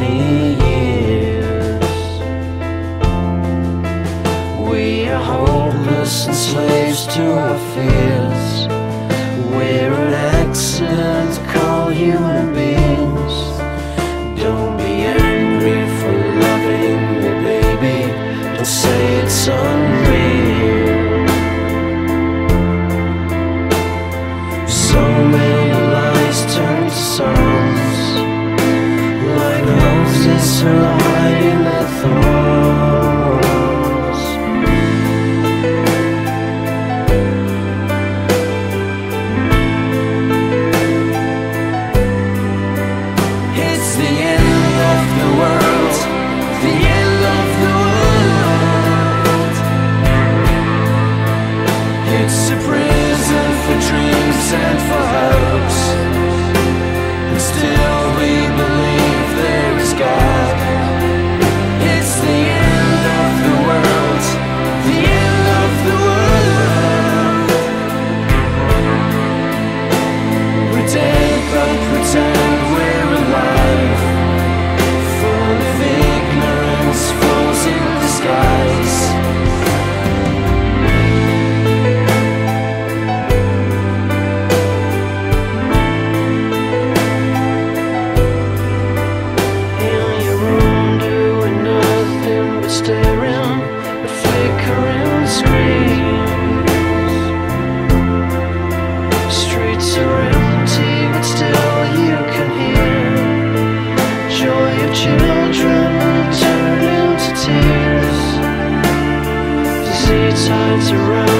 early years. We are homeless and slaves to our fears. We're an accident called human beings. Don't be angry for loving me, baby. Don't say it's unreal. So many lies turn to songs, like roses who are hiding their thorns. It's a prison for dreams and for hopes, and still we believe there is God. It's the end of the world, the end of the world. We're dead but pretend we're alive, full of ignorance, fools in disguise. Staring at flickering screens. Streets are empty, but still you can hear joy of children turn into tears. Disease hides around.